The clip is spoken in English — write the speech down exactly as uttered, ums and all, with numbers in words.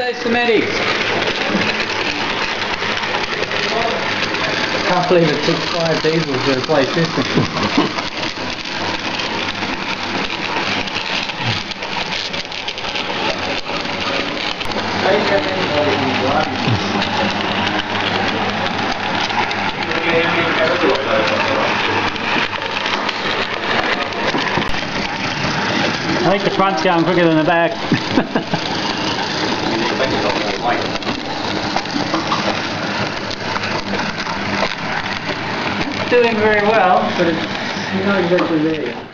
birthday, Samedi. I can't believe it took five diesels to replace this one. I think the front's going quicker than the back. Doing very well, but it's not exactly there.